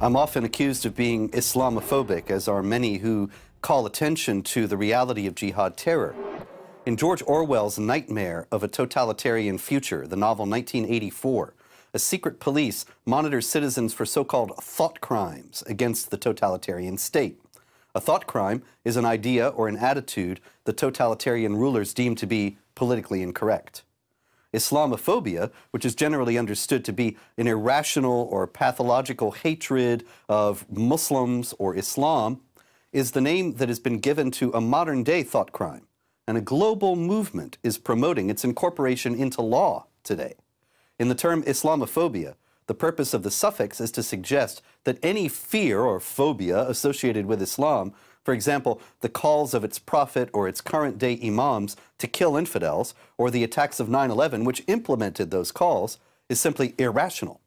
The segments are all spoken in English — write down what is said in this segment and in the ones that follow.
I'm often accused of being Islamophobic, as are many who call attention to the reality of jihad terror. In George Orwell's nightmare of a totalitarian future, the novel 1984, a secret police monitors citizens for so-called thought crimes against the totalitarian state. A thought crime is an idea or an attitude the totalitarian rulers deem to be politically incorrect. Islamophobia, which is generally understood to be an irrational or pathological hatred of Muslims or Islam, is the name that has been given to a modern-day thought crime, and a global movement is promoting its incorporation into law today. In the term Islamophobia, the purpose of the suffix is to suggest that any fear or phobia associated with Islam, for example, the calls of its prophet or its current-day imams to kill infidels, or the attacks of 9/11, which implemented those calls, is simply irrational.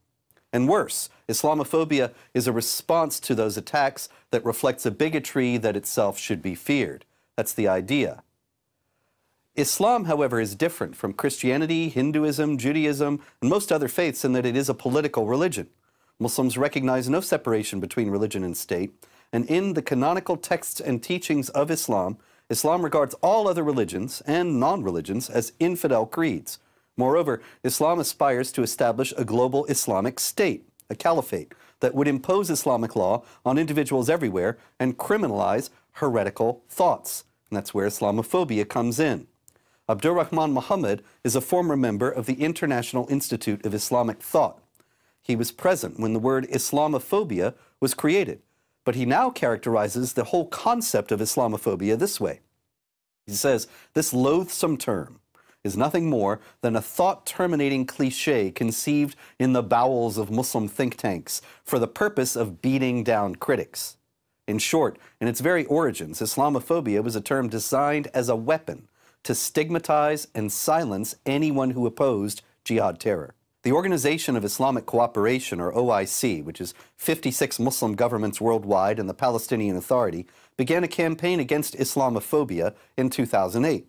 And worse, Islamophobia is a response to those attacks that reflects a bigotry that itself should be feared. That's the idea. Islam, however, is different from Christianity, Hinduism, Judaism, and most other faiths in that it is a political religion. Muslims recognize no separation between religion and state, and in the canonical texts and teachings of Islam, Islam regards all other religions and non-religions as infidel creeds. Moreover, Islam aspires to establish a global Islamic state, a caliphate, that would impose Islamic law on individuals everywhere and criminalize heretical thoughts. And that's where Islamophobia comes in. Abdul Rahman Muhammad is a former member of the International Institute of Islamic Thought. He was present when the word Islamophobia was created, but he now characterizes the whole concept of Islamophobia this way. He says, "This loathsome term is nothing more than a thought-terminating cliche conceived in the bowels of Muslim think tanks for the purpose of beating down critics." In short, in its very origins, Islamophobia was a term designed as a weapon to stigmatize and silence anyone who opposed jihad terror. The Organization of Islamic Cooperation, or OIC, which is 56 Muslim governments worldwide and the Palestinian Authority, began a campaign against Islamophobia in 2008.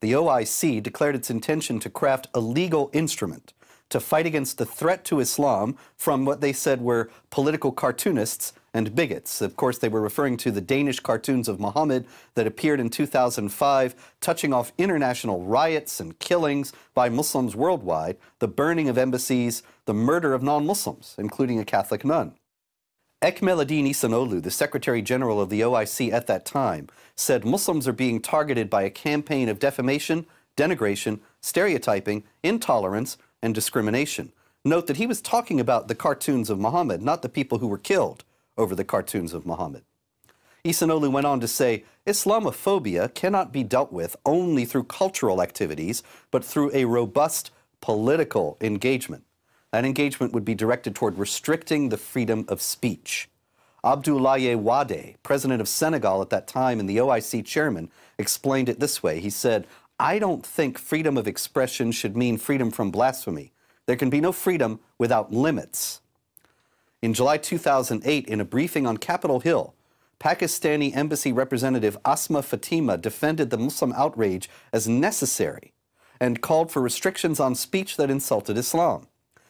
The OIC declared its intention to craft a legal instrument to fight against the threat to Islam from what they said were political cartoonists and bigots. Of course, they were referring to the Danish cartoons of Muhammad that appeared in 2005, touching off international riots and killings by Muslims worldwide, the burning of embassies, the murder of non-Muslims, including a Catholic nun. Ekmeleddin Ihsanoglu, the Secretary General of the OIC at that time, said Muslims are being targeted by a campaign of defamation, denigration, stereotyping, intolerance, and discrimination. Note that he was talking about the cartoons of Muhammad, not the people who were killed over the cartoons of Muhammad. Ihsanoglu went on to say, Islamophobia cannot be dealt with only through cultural activities, but through a robust political engagement. That engagement would be directed toward restricting the freedom of speech. Abdoulaye Wade, president of Senegal at that time and the OIC chairman, explained it this way. He said, I don't think freedom of expression should mean freedom from blasphemy. There can be no freedom without limits. In July 2008, in a briefing on Capitol Hill, Pakistani embassy representative Asma Fatima defended the Muslim outrage as necessary and called for restrictions on speech that insulted Islam.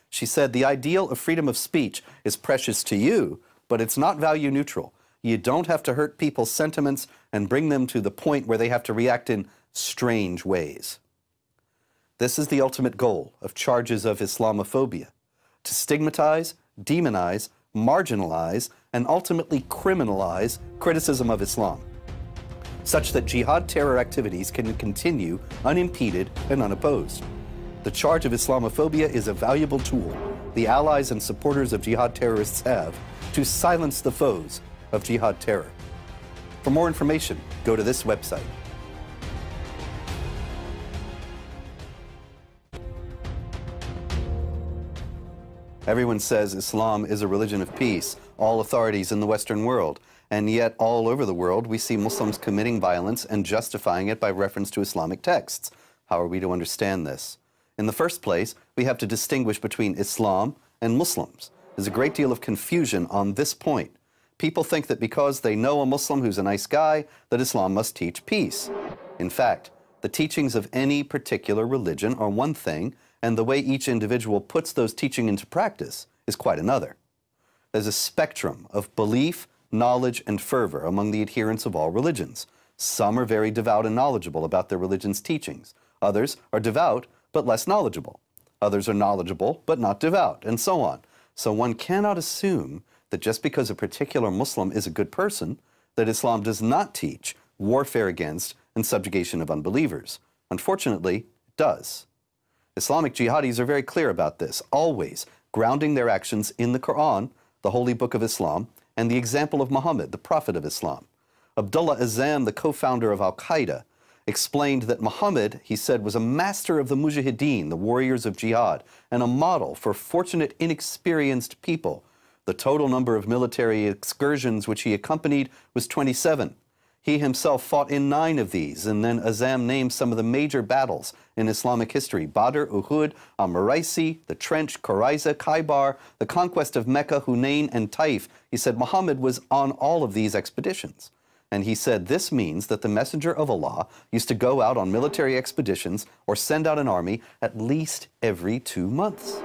She said, the ideal of freedom of speech is precious to you, but it's not value neutral. You don't have to hurt people's sentiments and bring them to the point where they have to react in strange ways. This is the ultimate goal of charges of Islamophobia, to stigmatize, demonize, marginalize, and ultimately criminalize criticism of Islam, such that jihad terror activities can continue unimpeded and unopposed. The charge of Islamophobia is a valuable tool the allies and supporters of jihad terrorists have to silence the foes of jihad terror. For more information, go to this website. Everyone says Islam is a religion of peace, all authorities in the Western world, and yet all over the world we see Muslims committing violence and justifying it by reference to Islamic texts. How are we to understand this? In the first place, we have to distinguish between Islam and Muslims. There's a great deal of confusion on this point. People think that because they know a Muslim who's a nice guy, that Islam must teach peace. In fact, the teachings of any particular religion are one thing, and the way each individual puts those teachings into practice is quite another. as a spectrum of belief, knowledge, and fervor among the adherents of all religions. Some are very devout and knowledgeable about their religion's teachings. Others are devout but less knowledgeable. Others are knowledgeable but not devout, and so on. So one cannot assume that just because a particular Muslim is a good person, that Islam does not teach warfare against and subjugation of unbelievers. Unfortunately, it does. Islamic jihadis are very clear about this, always grounding their actions in the Quran, the Holy Book of Islam, and the example of Muhammad, the Prophet of Islam. Abdullah Azzam, the co-founder of Al-Qaeda, explained that Muhammad, he said, was a master of the mujahideen, the warriors of jihad, and a model for fortunate, inexperienced people. The total number of military excursions which he accompanied was 27. He himself fought in 9 of these, and then Azzam named some of the major battles in Islamic history: Badr, Uhud, Amuraisi, the Trench, Qaraiza, Khaybar, the conquest of Mecca, Hunain, and Taif. He said Muhammad was on all of these expeditions. And he said this means that the Messenger of Allah used to go out on military expeditions or send out an army at least every 2 months.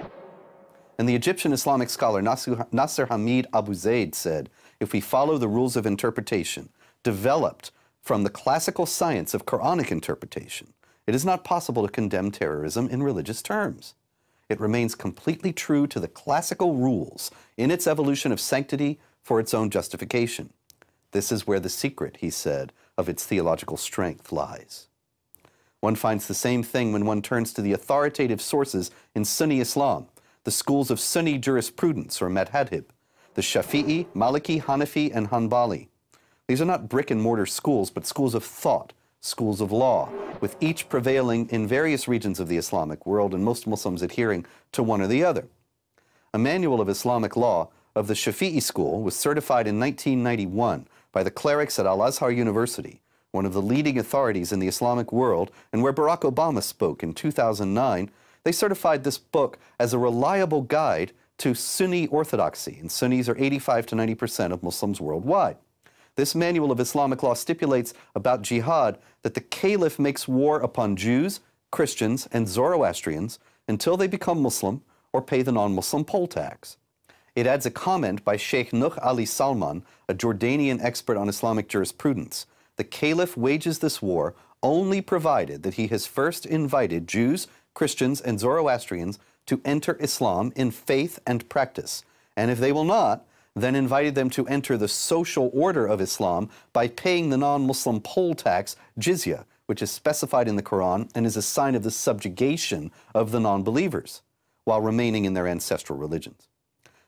And the Egyptian Islamic scholar Nasr Hamid Abu Zaid said, if we follow the rules of interpretation developed from the classical science of Quranic interpretation, it is not possible to condemn terrorism in religious terms. It remains completely true to the classical rules in its evolution of sanctity for its own justification. This is where the secret, he said, of its theological strength lies. One finds the same thing when one turns to the authoritative sources in Sunni Islam, the schools of Sunni jurisprudence, or madhhab, the Shafi'i, Maliki, Hanafi, and Hanbali. These are not brick-and-mortar schools, but schools of thought, schools of law, with each prevailing in various regions of the Islamic world and most Muslims adhering to one or the other. A manual of Islamic law of the Shafi'i school was certified in 1991 by the clerics at Al-Azhar University, one of the leading authorities in the Islamic world, and where Barack Obama spoke in 2009, they certified this book as a reliable guide to Sunni orthodoxy, and Sunnis are 85 to 90% of Muslims worldwide. This manual of Islamic law stipulates about jihad that the caliph makes war upon Jews, Christians, and Zoroastrians until they become Muslim or pay the non-Muslim poll tax. It adds a comment by Sheikh Nuh Ali Salman, a Jordanian expert on Islamic jurisprudence. The caliph wages this war only provided that he has first invited Jews, Christians, and Zoroastrians to enter Islam in faith and practice, and if they will not, then invited them to enter the social order of Islam by paying the non-Muslim poll tax, jizya, which is specified in the Quran and is a sign of the subjugation of the non-believers, while remaining in their ancestral religions.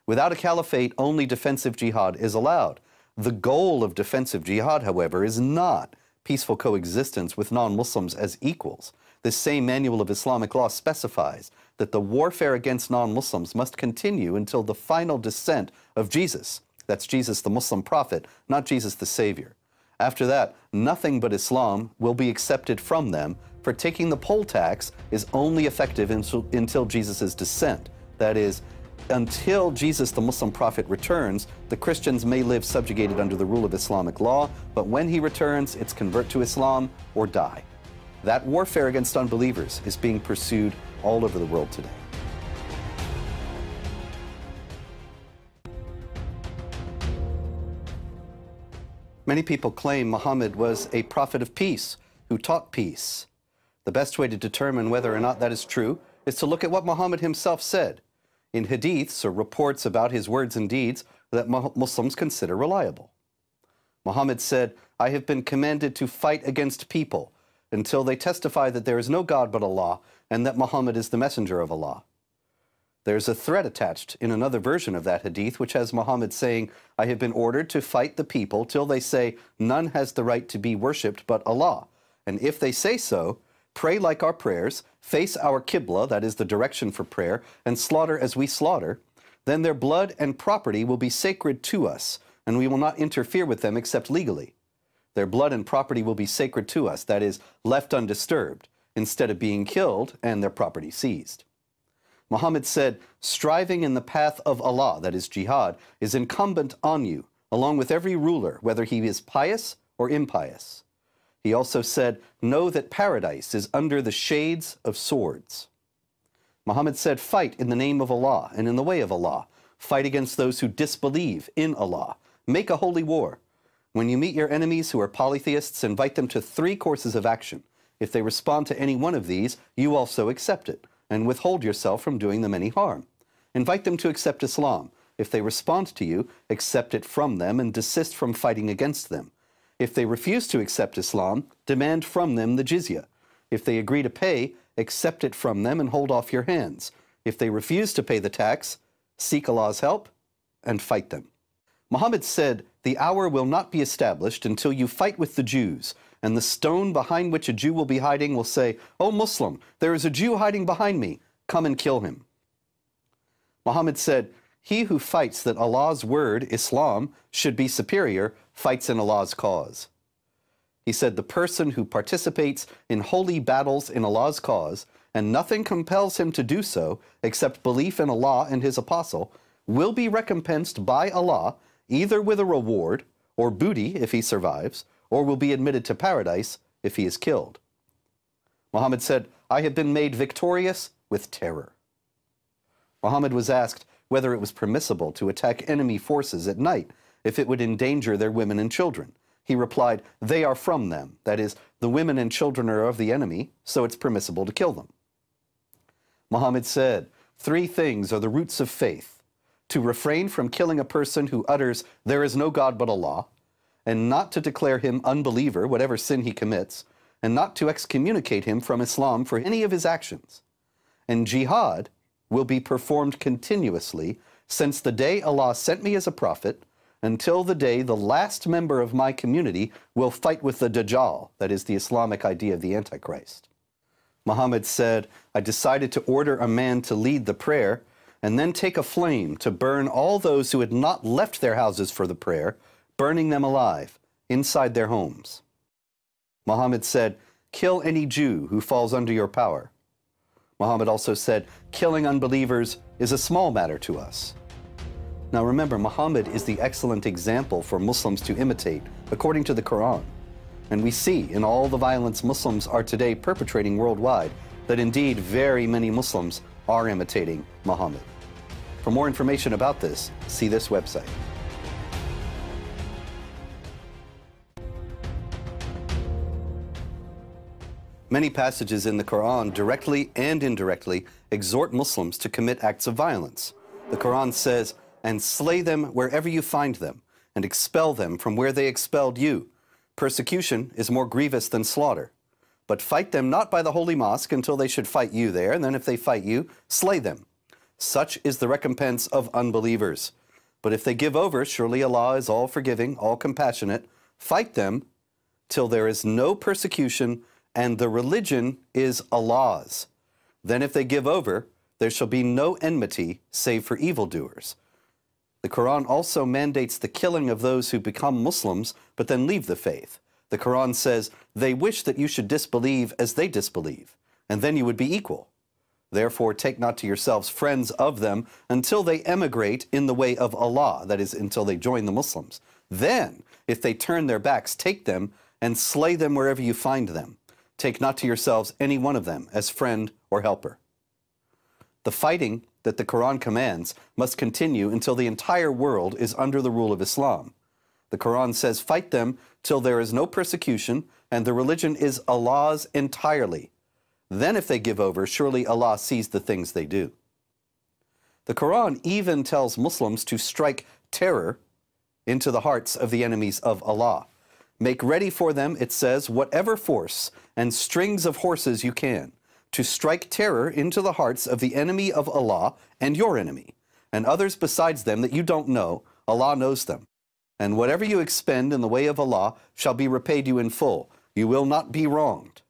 Without a caliphate, only defensive jihad is allowed. The goal of defensive jihad, however, is not peaceful coexistence with non-Muslims as equals. This same manual of Islamic law specifies that the warfare against non-Muslims must continue until the final descent of Jesus. That's Jesus the Muslim prophet, not Jesus the Savior. After that, nothing but Islam will be accepted from them, for taking the poll tax is only effective until Jesus' descent. That is, until Jesus, the Muslim prophet, returns, the Christians may live subjugated under the rule of Islamic law, but when he returns, it's convert to Islam or die. That warfare against unbelievers is being pursued all over the world today. Many people claim Muhammad was a prophet of peace who taught peace. The best way to determine whether or not that is true is to look at what Muhammad himself said in hadiths, or reports about his words and deeds that Muslims consider reliable. Muhammad said, I have been commanded to fight against people until they testify that there is no God but Allah and that Muhammad is the messenger of Allah. There's a thread attached in another version of that hadith which has Muhammad saying, I have been ordered to fight the people till they say none has the right to be worshipped but Allah. And if they say so, pray like our prayers, face our Qibla, that is the direction for prayer, and slaughter as we slaughter, then their blood and property will be sacred to us, and we will not interfere with them except legally. Their blood and property will be sacred to us, that is, left undisturbed, instead of being killed and their property seized. Muhammad said, striving in the path of Allah, that is jihad, is incumbent on you, along with every ruler, whether he is pious or impious. He also said, know that paradise is under the shades of swords. Muhammad said, fight in the name of Allah and in the way of Allah. Fight against those who disbelieve in Allah. Make a holy war. When you meet your enemies who are polytheists, invite them to 3 courses of action. If they respond to any one of these, you also accept it, and withhold yourself from doing them any harm. Invite them to accept Islam. If they respond to you, accept it from them and desist from fighting against them. If they refuse to accept Islam, demand from them the jizya. If they agree to pay, accept it from them and hold off your hands. If they refuse to pay the tax, seek Allah's help and fight them. Muhammad said, "The hour will not be established until you fight with the Jews, and the stone behind which a Jew will be hiding will say, 'O Muslim, there is a Jew hiding behind me. Come and kill him.'" Muhammad said, "He who fights that Allah's word, Islam, should be superior, fights in Allah's cause." He said, "The person who participates in holy battles in Allah's cause, and nothing compels him to do so except belief in Allah and His Apostle, will be recompensed by Allah either with a reward or booty if he survives, or will be admitted to paradise if he is killed." Muhammad said, "I have been made victorious with terror." Muhammad was asked whether it was permissible to attack enemy forces at night if it would endanger their women and children. He replied, "They are from them," that is, the women and children are of the enemy, so it's permissible to kill them. Muhammad said, "3 things are the roots of faith: to refrain from killing a person who utters, 'There is no God but Allah,' and not to declare him unbeliever, whatever sin he commits, and not to excommunicate him from Islam for any of his actions. And jihad will be performed continuously since the day Allah sent me as a prophet until the day the last member of my community will fight with the Dajjal," that is the Islamic idea of the Antichrist. Muhammad said, "I decided to order a man to lead the prayer and then take a flame to burn all those who had not left their houses for the prayer, burning them alive inside their homes." Muhammad said, "Kill any Jew who falls under your power." Muhammad also said, "Killing unbelievers is a small matter to us." Now remember, Muhammad is the excellent example for Muslims to imitate, according to the Quran. And we see in all the violence Muslims are today perpetrating worldwide that indeed very many Muslims are imitating Muhammad. For more information about this, see this website. Many passages in the Quran, directly and indirectly, exhort Muslims to commit acts of violence. The Quran says, "And slay them wherever you find them, and expel them from where they expelled you. Persecution is more grievous than slaughter. But fight them not by the holy mosque until they should fight you there, and then if they fight you, slay them. Such is the recompense of unbelievers. But if they give over, surely Allah is all forgiving, all compassionate. Fight them till there is no persecution, and the religion is Allah's. Then if they give over, there shall be no enmity save for evildoers." The Quran also mandates the killing of those who become Muslims but then leave the faith. The Quran says, "They wish that you should disbelieve as they disbelieve, and then you would be equal. Therefore take not to yourselves friends of them until they emigrate in the way of Allah," that is, until they join the Muslims. "Then, if they turn their backs, take them and slay them wherever you find them. Take not to yourselves any one of them as friend or helper." The fighting that the Quran commands must continue until the entire world is under the rule of Islam. The Quran says, "Fight them till there is no persecution, and the religion is Allah's entirely. Then if they give over, surely Allah sees the things they do." The Quran even tells Muslims to strike terror into the hearts of the enemies of Allah. "Make ready for them," it says, "whatever force and strings of horses you can, to strike terror into the hearts of the enemy of Allah and your enemy, and others besides them that you don't know. Allah knows them. And whatever you expend in the way of Allah shall be repaid you in full. You will not be wronged."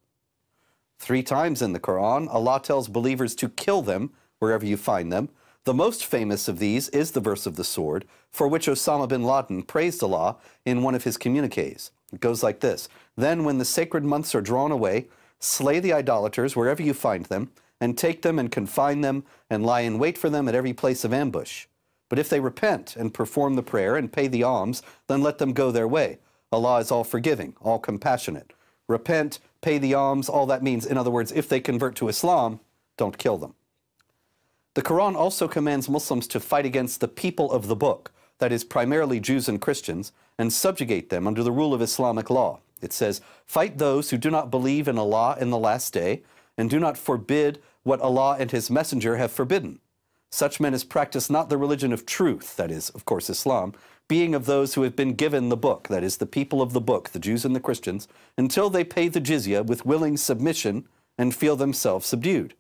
3 times in the Quran, Allah tells believers to kill them wherever you find them. The most famous of these is the verse of the sword, for which Osama bin Laden praised Allah in one of his communiques. It goes like this: "Then when the sacred months are drawn away, slay the idolaters wherever you find them, and take them and confine them, and lie in wait for them at every place of ambush. But if they repent and perform the prayer and pay the alms, then let them go their way. Allah is all forgiving, all compassionate." Repent, pay the alms, all that means, in other words, if they convert to Islam, don't kill them. The Quran also commands Muslims to fight against the people of the book, that is primarily Jews and Christians, and subjugate them under the rule of Islamic law. It says, "Fight those who do not believe in Allah in the last day, and do not forbid what Allah and His Messenger have forbidden. Such men as practice not the religion of truth," that is, of course, Islam, "being of those who have been given the book," that is, the people of the book, the Jews and the Christians, "until they pay the jizya with willing submission and feel themselves subdued."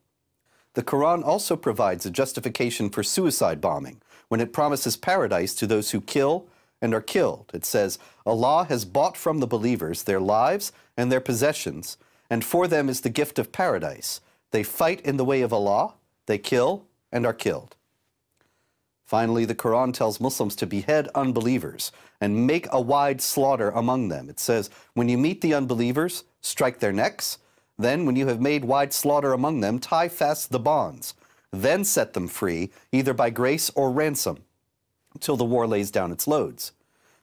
The Quran also provides a justification for suicide bombing when it promises paradise to those who kill and are killed. It says, "Allah has bought from the believers their lives and their possessions, and for them is the gift of paradise. They fight in the way of Allah, they kill and are killed." Finally, the Quran tells Muslims to behead unbelievers and make a wide slaughter among them. It says, "When you meet the unbelievers, strike their necks. Then, when you have made wide slaughter among them, tie fast the bonds. Then set them free, either by grace or ransom, until the war lays down its loads."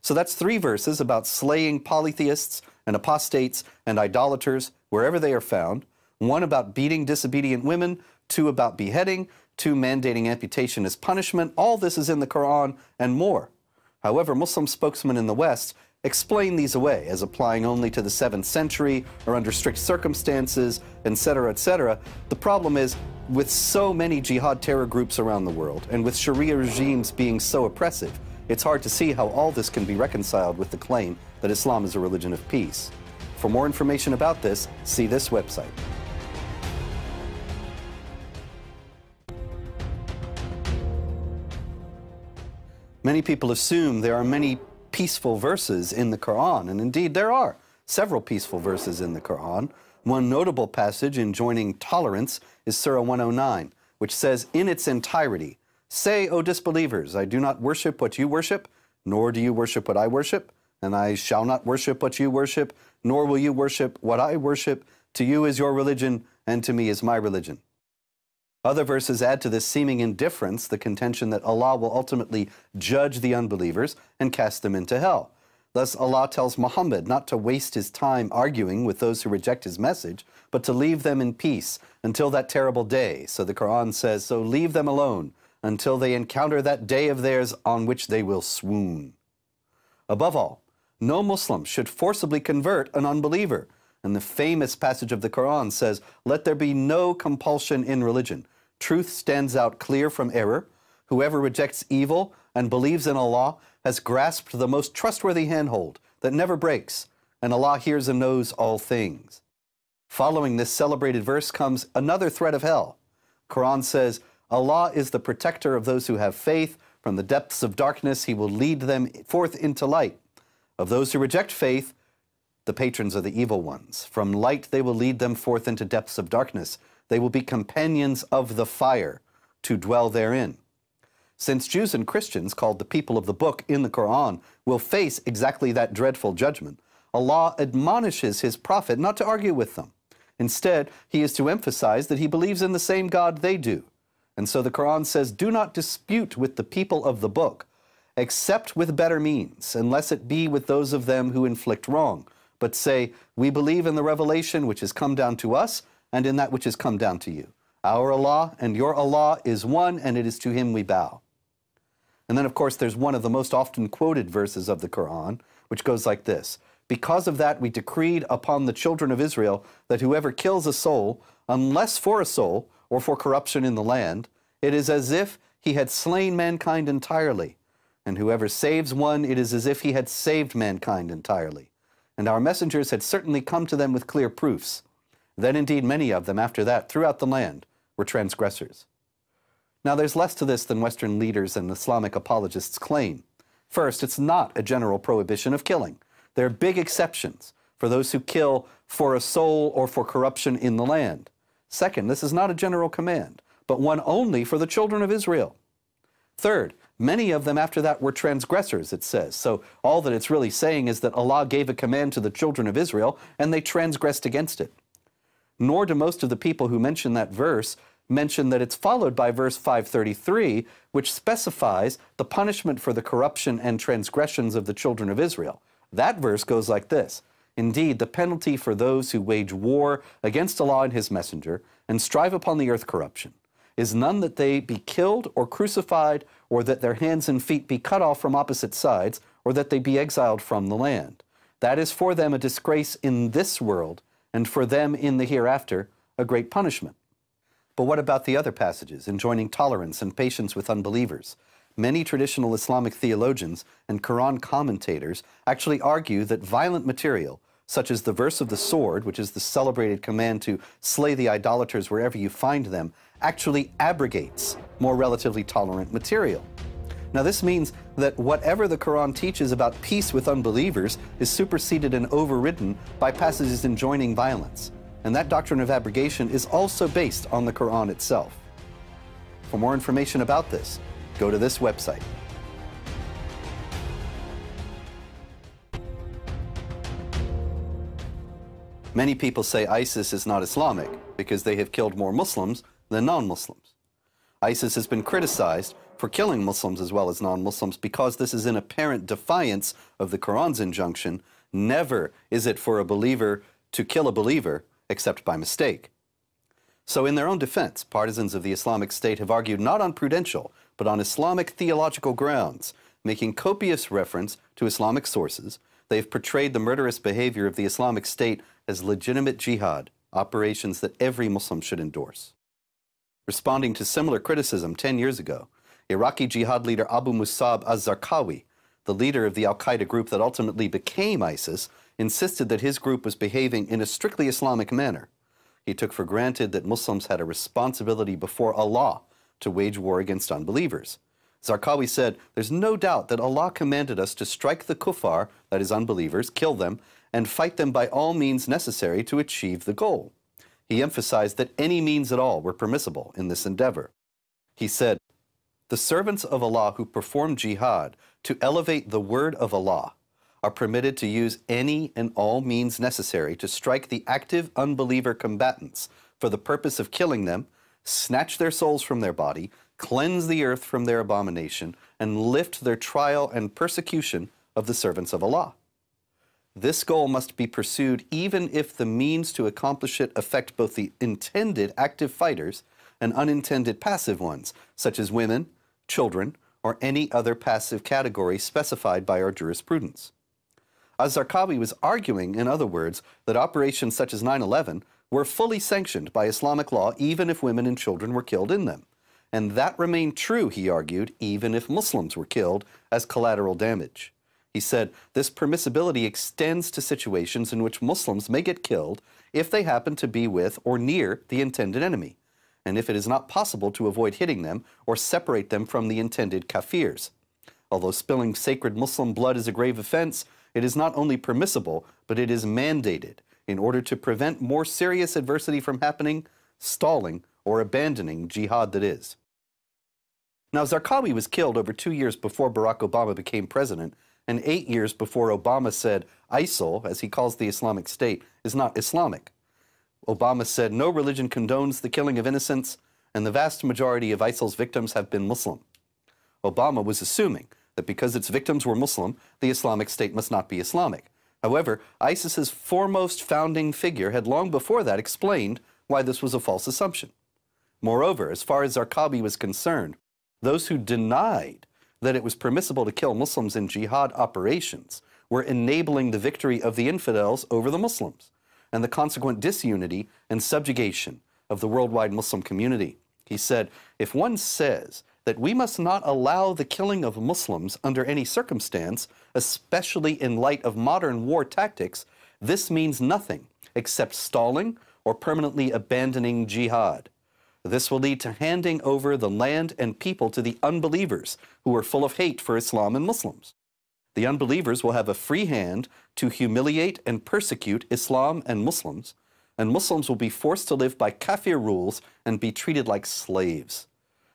So that's 3 verses about slaying polytheists and apostates and idolaters wherever they are found, 1 about beating disobedient women, 2 about beheading, 2 mandating amputation as punishment. All this is in the Quran and more. However, Muslim spokesmen in the West explain these away as applying only to the 7th century or under strict circumstances, etc., etc. The problem is, with so many jihad terror groups around the world and with Sharia regimes being so oppressive, it's hard to see how all this can be reconciled with the claim that Islam is a religion of peace. For more information about this, see this website. Many people assume there are many peaceful verses in the Quran, and indeed there are several peaceful verses in the Quran. One notable passage enjoining tolerance is Surah 109, which says in its entirety, "Say, O disbelievers, I do not worship what you worship, nor do you worship what I worship, and I shall not worship what you worship, nor will you worship what I worship. To you is your religion, and to me is my religion." Other verses add to this seeming indifference the contention that Allah will ultimately judge the unbelievers and cast them into hell. Thus, Allah tells Muhammad not to waste his time arguing with those who reject his message, but to leave them in peace until that terrible day. So the Quran says, "So leave them alone until they encounter that day of theirs on which they will swoon." Above all, no Muslim should forcibly convert an unbeliever. And the famous passage of the Quran says, "Let there be no compulsion in religion. Truth stands out clear from error. Whoever rejects evil and believes in Allah has grasped the most trustworthy handhold that never breaks, and Allah hears and knows all things." Following this celebrated verse comes another threat of hell. Quran says, "Allah is the protector of those who have faith. From the depths of darkness, He will lead them forth into light. Of those who reject faith, the patrons are the evil ones. From light they will lead them forth into depths of darkness. They will be companions of the fire to dwell therein." Since Jews and Christians, called the people of the book in the Quran, will face exactly that dreadful judgment, Allah admonishes His prophet not to argue with them. Instead, He is to emphasize that He believes in the same God they do. And so the Quran says, "Do not dispute with the people of the book, except with better means, unless it be with those of them who inflict wrong. But say, we believe in the revelation which has come down to us and in that which has come down to you. Our Allah and your Allah is one, and it is to Him we bow." And then, of course, there's one of the most often quoted verses of the Quran, which goes like this: "Because of that we decreed upon the children of Israel that whoever kills a soul, unless for a soul or for corruption in the land, it is as if he had slain mankind entirely. And whoever saves one, it is as if he had saved mankind entirely. And our messengers had certainly come to them with clear proofs. Then indeed many of them after that throughout the land were transgressors." Now there's less to this than Western leaders and Islamic apologists claim. First, it's not a general prohibition of killing. There are big exceptions for those who kill for a soul or for corruption in the land. Second, this is not a general command, but one only for the children of Israel. Third, many of them after that were transgressors, it says. So all that it's really saying is that Allah gave a command to the children of Israel, and they transgressed against it. Nor do most of the people who mention that verse mention that it's followed by verse 533, which specifies the punishment for the corruption and transgressions of the children of Israel. That verse goes like this: "Indeed, the penalty for those who wage war against Allah and His Messenger and strive upon the earth corruption, is none that they be killed or crucified, or that their hands and feet be cut off from opposite sides, or that they be exiled from the land. That is for them a disgrace in this world, and for them in the hereafter a great punishment. But what about the other passages enjoining tolerance and patience with unbelievers? Many traditional Islamic theologians and Quran commentators actually argue that violent material, such as the verse of the sword, which is the celebrated command to slay the idolaters wherever you find them, actually abrogates more relatively tolerant material. Now, this means that whatever the Quran teaches about peace with unbelievers is superseded and overridden by passages enjoining violence. And that doctrine of abrogation is also based on the Quran itself. For more information about this, go to this website. Many people say ISIS is not Islamic because they have killed more Muslims than non-Muslims. ISIS has been criticized for killing Muslims as well as non-Muslims because this is in apparent defiance of the Quran's injunction, never is it for a believer to kill a believer except by mistake. So in their own defense, partisans of the Islamic State have argued not on prudential, but on Islamic theological grounds, making copious reference to Islamic sources. They've portrayed the murderous behavior of the Islamic State as legitimate jihad, operations that every Muslim should endorse. Responding to similar criticism 10 years ago, Iraqi jihad leader Abu Musab al-Zarqawi, the leader of the Al-Qaeda group that ultimately became ISIS, insisted that his group was behaving in a strictly Islamic manner. He took for granted that Muslims had a responsibility before Allah to wage war against unbelievers. Zarqawi said, "There's no doubt that Allah commanded us to strike the kuffar, that is unbelievers, kill them, and fight them by all means necessary to achieve the goal." He emphasized that any means at all were permissible in this endeavor. He said, "The servants of Allah who perform jihad to elevate the word of Allah are permitted to use any and all means necessary to strike the active unbeliever combatants for the purpose of killing them, snatch their souls from their body, cleanse the earth from their abomination, and lift their trial and persecution of the servants of Allah. This goal must be pursued even if the means to accomplish it affect both the intended active fighters and unintended passive ones, such as women, children, or any other passive category specified by our jurisprudence." Al-Zarqawi was arguing, in other words, that operations such as 9/11 were fully sanctioned by Islamic law even if women and children were killed in them. And that remained true, he argued, even if Muslims were killed as collateral damage. He said, "This permissibility extends to situations in which Muslims may get killed if they happen to be with or near the intended enemy, and if it is not possible to avoid hitting them or separate them from the intended kafirs. Although spilling sacred Muslim blood is a grave offense, it is not only permissible, but it is mandated in order to prevent more serious adversity from happening, stalling, or abandoning jihad that is." Now, Zarqawi was killed over 2 years before Barack Obama became president, and 8 years before Obama said ISIL, as he calls the Islamic State, is not Islamic. Obama said no religion condones the killing of innocents, and the vast majority of ISIL's victims have been Muslim. Obama was assuming that because its victims were Muslim, the Islamic State must not be Islamic. However, ISIS's foremost founding figure had long before that explained why this was a false assumption. Moreover, as far as Zarqawi was concerned, those who denied that it was permissible to kill Muslims in jihad operations were enabling the victory of the infidels over the Muslims and the consequent disunity and subjugation of the worldwide Muslim community. He said, "If one says that we must not allow the killing of Muslims under any circumstance, especially in light of modern war tactics, this means nothing except stalling or permanently abandoning jihad. This will lead to handing over the land and people to the unbelievers who are full of hate for Islam and Muslims. The unbelievers will have a free hand to humiliate and persecute Islam and Muslims will be forced to live by kafir rules and be treated like slaves.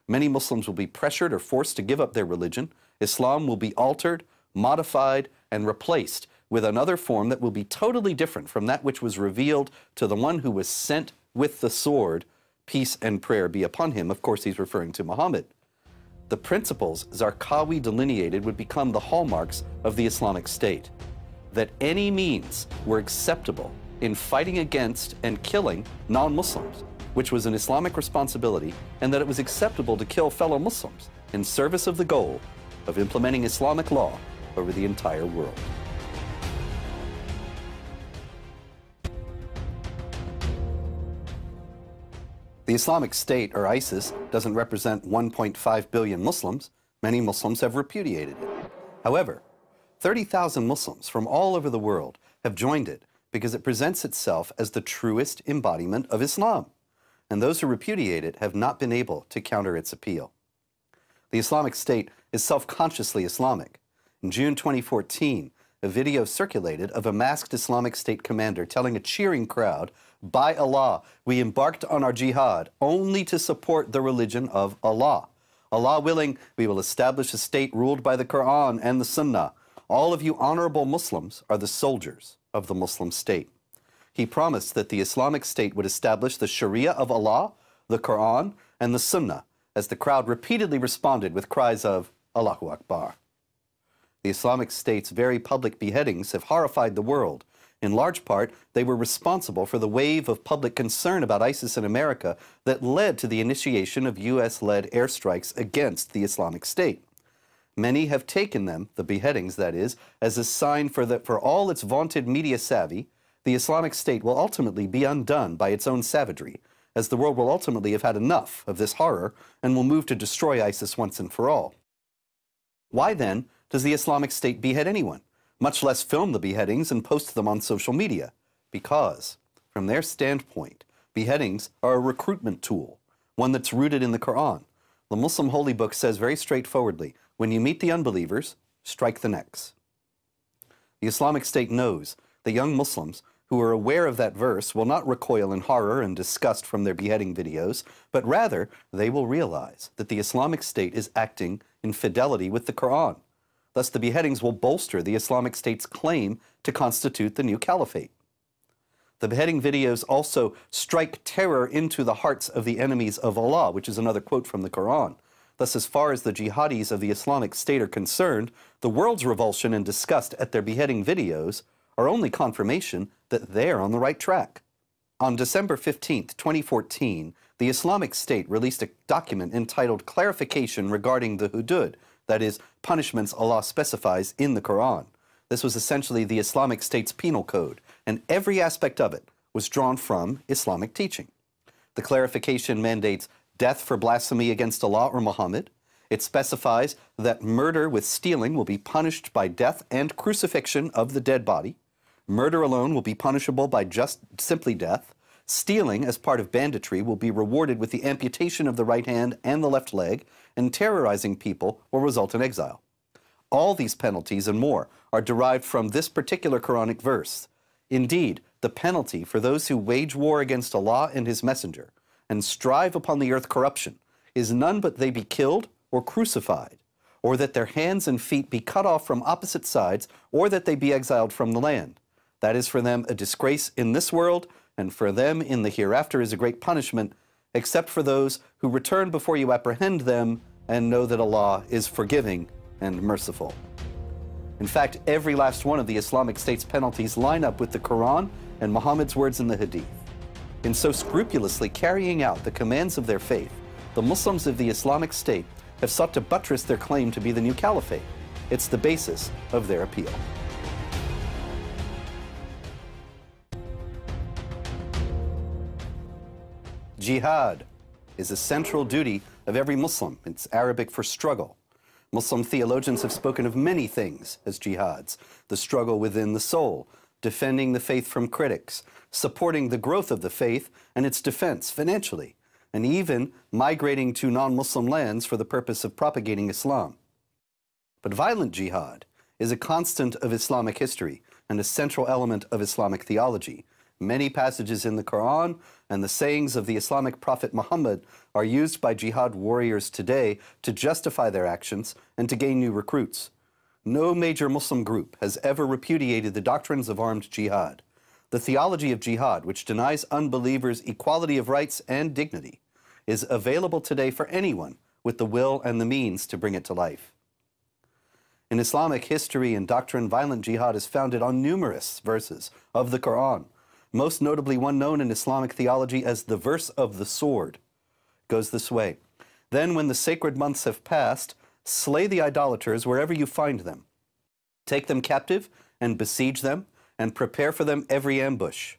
Many Muslims will be pressured or forced to give up their religion. Islam will be altered, modified, and replaced with another form that will be totally different from that which was revealed to the one who was sent with the sword. Peace and prayer be upon him." Of course, he's referring to Muhammad. The principles Zarqawi delineated would become the hallmarks of the Islamic State: that any means were acceptable in fighting against and killing non-Muslims, which was an Islamic responsibility, and that it was acceptable to kill fellow Muslims in service of the goal of implementing Islamic law over the entire world. The Islamic State, or ISIS, doesn't represent 1.5 billion Muslims. Many Muslims have repudiated it. However, 30,000 Muslims from all over the world have joined it because it presents itself as the truest embodiment of Islam, and those who repudiate it have not been able to counter its appeal. The Islamic State is self-consciously Islamic. In June 2014, a video circulated of a masked Islamic State commander telling a cheering crowd, "By Allah, we embarked on our jihad only to support the religion of Allah. Allah willing, we will establish a state ruled by the Quran and the sunnah. All of you honorable Muslims are the soldiers of the Muslim State." He promised that the Islamic State would establish the Sharia of Allah, the Quran, and the sunnah, as the crowd repeatedly responded with cries of Allahu Akbar. The Islamic State's very public beheadings have horrified the world. In large part, they were responsible for the wave of public concern about ISIS in America that led to the initiation of U.S.-led airstrikes against the Islamic State. Many have taken them, the beheadings that is, as a sign for all its vaunted media savvy, the Islamic State will ultimately be undone by its own savagery, as the world will ultimately have had enough of this horror and will move to destroy ISIS once and for all. Why, then, does the Islamic State behead anyone, much less film the beheadings and post them on social media? Because, from their standpoint, beheadings are a recruitment tool, one that's rooted in the Quran. The Muslim holy book says very straightforwardly, when you meet the unbelievers, strike the necks. The Islamic State knows that young Muslims who are aware of that verse will not recoil in horror and disgust from their beheading videos, but rather they will realize that the Islamic State is acting in fidelity with the Quran. Thus, the beheadings will bolster the Islamic State's claim to constitute the new caliphate. The beheading videos also strike terror into the hearts of the enemies of Allah, which is another quote from the Quran. Thus, as far as the jihadis of the Islamic State are concerned, the world's revulsion and disgust at their beheading videos are only confirmation that they're on the right track. On December 15, 2014, the Islamic State released a document entitled Clarification Regarding the Hudud, that is, punishments Allah specifies in the Quran. This was essentially the Islamic State's penal code, and every aspect of it was drawn from Islamic teaching. The clarification mandates death for blasphemy against Allah or Muhammad. It specifies that murder with stealing will be punished by death and crucifixion of the dead body. Murder alone will be punishable by just simply death. Stealing as part of banditry will be rewarded with the amputation of the right hand and the left leg, and terrorizing people will result in exile. All these penalties and more are derived from this particular Quranic verse. Indeed, the penalty for those who wage war against Allah and His Messenger and strive upon the earth corruption is none but they be killed or crucified, or that their hands and feet be cut off from opposite sides, or that they be exiled from the land. That is for them a disgrace in this world, and for them in the hereafter is a great punishment, except for those who return before you apprehend them and know that Allah is forgiving and merciful. In fact, every last one of the Islamic State's penalties line up with the Quran and Muhammad's words in the hadith. In so scrupulously carrying out the commands of their faith, the Muslims of the Islamic State have sought to buttress their claim to be the new caliphate. It's the basis of their appeal. Jihad is a central duty of every Muslim. It's Arabic for struggle. Muslim theologians have spoken of many things as jihads: the struggle within the soul, defending the faith from critics, supporting the growth of the faith and its defense financially, and even migrating to non-Muslim lands for the purpose of propagating Islam. But violent jihad is a constant of Islamic history and a central element of Islamic theology. Many passages in the Quran and the sayings of the Islamic prophet Muhammad are used by jihad warriors today to justify their actions and to gain new recruits. No major Muslim group has ever repudiated the doctrines of armed jihad. The theology of jihad, which denies unbelievers equality of rights and dignity, is available today for anyone with the will and the means to bring it to life. In Islamic history and doctrine, violent jihad is founded on numerous verses of the Quran. most notably one known in Islamic theology as the verse of the sword. It goes this way: "Then when the sacred months have passed, slay the idolaters wherever you find them. Take them captive and besiege them and prepare for them every ambush.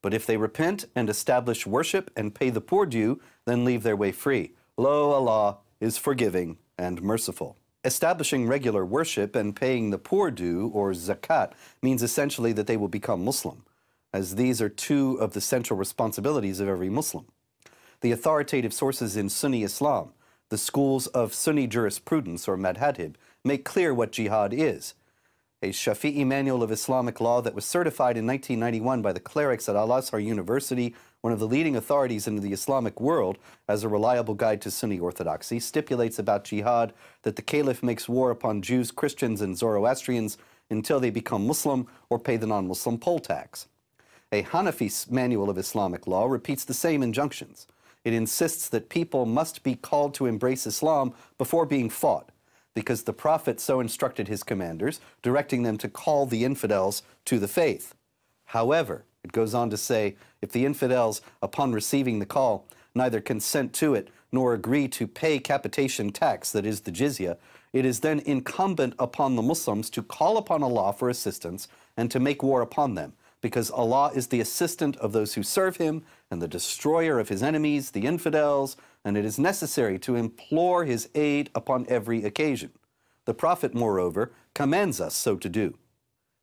But if they repent and establish worship and pay the poor due, then leave their way free. Lo, Allah is forgiving and merciful." Establishing regular worship and paying the poor due, or zakat, means essentially that they will become Muslim, as these are two of the central responsibilities of every Muslim. The authoritative sources in Sunni Islam, the schools of Sunni jurisprudence, or madhhab, make clear what jihad is. A Shafi'i manual of Islamic law that was certified in 1991 by the clerics at Al-Azhar University, one of the leading authorities in the Islamic world, as a reliable guide to Sunni orthodoxy, stipulates about jihad that the caliph makes war upon Jews, Christians, and Zoroastrians until they become Muslim or pay the non-Muslim poll tax. A Hanafi manual of Islamic law repeats the same injunctions. It insists that people must be called to embrace Islam before being fought, because the Prophet so instructed his commanders, directing them to call the infidels to the faith. However, it goes on to say, if the infidels, upon receiving the call, neither consent to it nor agree to pay capitation tax, that is the jizya, it is then incumbent upon the Muslims to call upon Allah for assistance and to make war upon them, because Allah is the assistant of those who serve Him and the destroyer of His enemies, the infidels, and it is necessary to implore His aid upon every occasion. The Prophet, moreover, commands us so to do.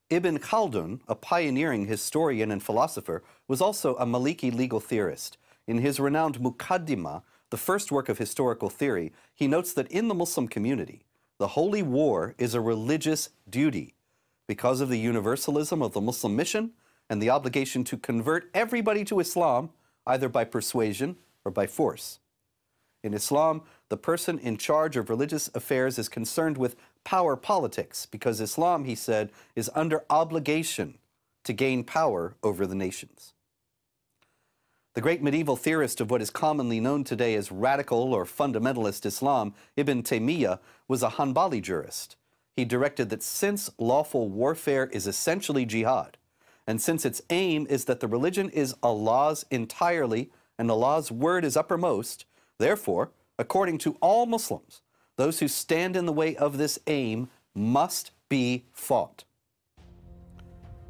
Ibn Khaldun, a pioneering historian and philosopher, was also a Maliki legal theorist. In his renowned Muqaddimah, the first work of historical theory, he notes that in the Muslim community, the holy war is a religious duty because of the universalism of the Muslim mission and the obligation to convert everybody to Islam, either by persuasion or by force. In Islam, the person in charge of religious affairs is concerned with power politics because Islam, he said, is under obligation to gain power over the nations. The great medieval theorist of what is commonly known today as radical or fundamentalist Islam, Ibn Taymiyyah, was a Hanbali jurist. He directed that since lawful warfare is essentially jihad, and since its aim is that the religion is Allah's entirely and Allah's word is uppermost, therefore, according to all Muslims, those who stand in the way of this aim must be fought.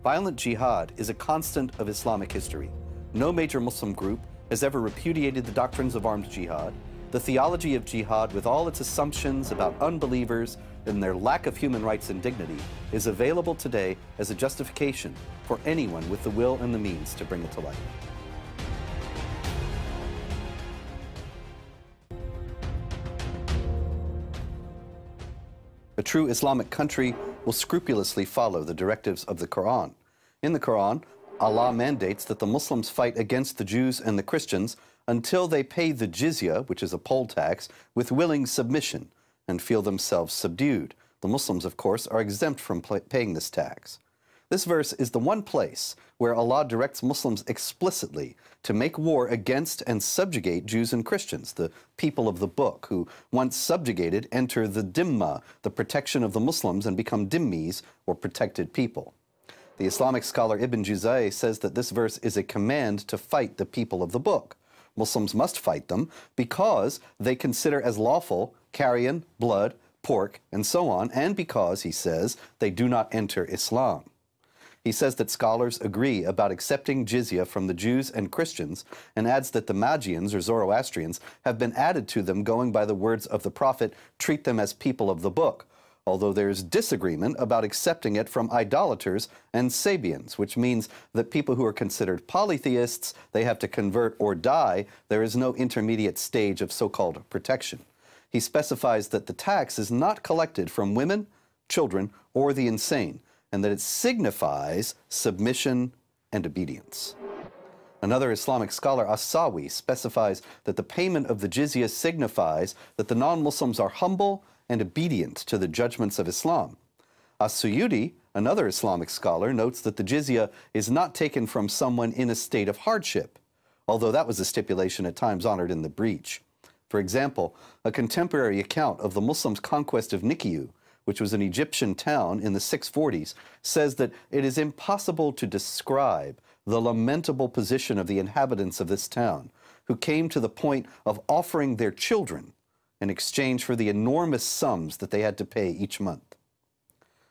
Violent jihad is a constant of Islamic history. No major Muslim group has ever repudiated the doctrines of armed jihad. The theology of jihad, with all its assumptions about unbelievers and their lack of human rights and dignity, is available today as a justification for anyone with the will and the means to bring it to light. A true Islamic country will scrupulously follow the directives of the Quran. In the Quran, Allah mandates that the Muslims fight against the Jews and the Christians until they pay the jizya, which is a poll tax, with willing submission and feel themselves subdued. The Muslims, of course, are exempt from paying this tax. This verse is the one place where Allah directs Muslims explicitly to make war against and subjugate Jews and Christians, the people of the book, who, once subjugated, enter the dhimma, the protection of the Muslims, and become dhimmis, or protected people. The Islamic scholar Ibn Juzay says that this verse is a command to fight the people of the book. Muslims must fight them because they consider as lawful carrion, blood, pork, and so on, and because, he says, they do not enter Islam. He says that scholars agree about accepting jizya from the Jews and Christians, and adds that the Magians, or Zoroastrians, have been added to them going by the words of the Prophet, "Treat them as people of the book," although there is disagreement about accepting it from idolaters and Sabians, which means that people who are considered polytheists, they have to convert or die. There is no intermediate stage of so-called protection. He specifies that the tax is not collected from women, children, or the insane, and that it signifies submission and obedience. Another Islamic scholar, Asawi, specifies that the payment of the jizya signifies that the non-Muslims are humble and obedient to the judgments of Islam. As-Suyuti, another Islamic scholar, notes that the jizya is not taken from someone in a state of hardship, although that was a stipulation at times honored in the breach. For example, a contemporary account of the Muslims' conquest of Nikiu, which was an Egyptian town in the 640s, says that it is impossible to describe the lamentable position of the inhabitants of this town, who came to the point of offering their children in exchange for the enormous sums that they had to pay each month.